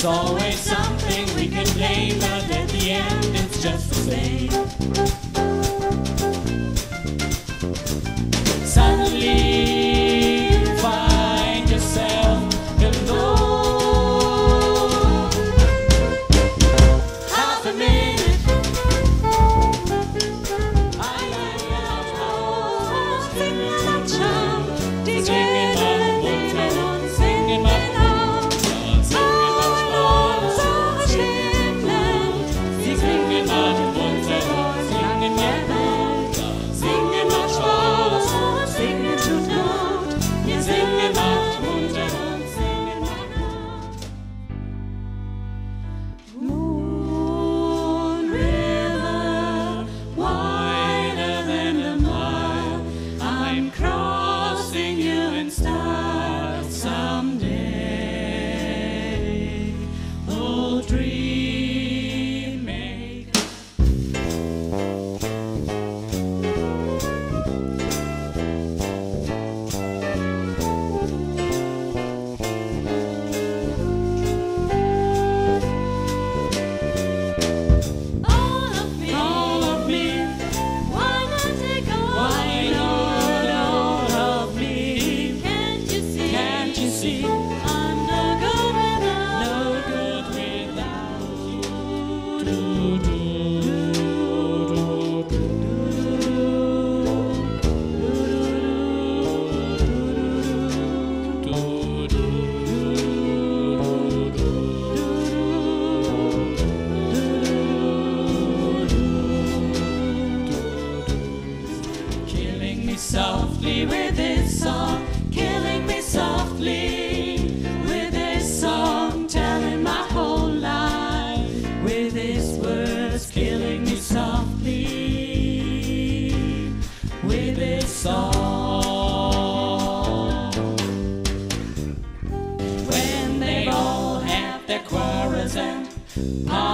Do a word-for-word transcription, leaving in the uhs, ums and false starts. There's always something we can blame, but at the end it's just the same. Suddenly you find yourself alone. Half a minute, I am not home. Singing my charm, singing my woman, singing my softly with this song, killing me softly with this song, telling my whole life with these words, killing me softly with this song. When they all have their quarrels and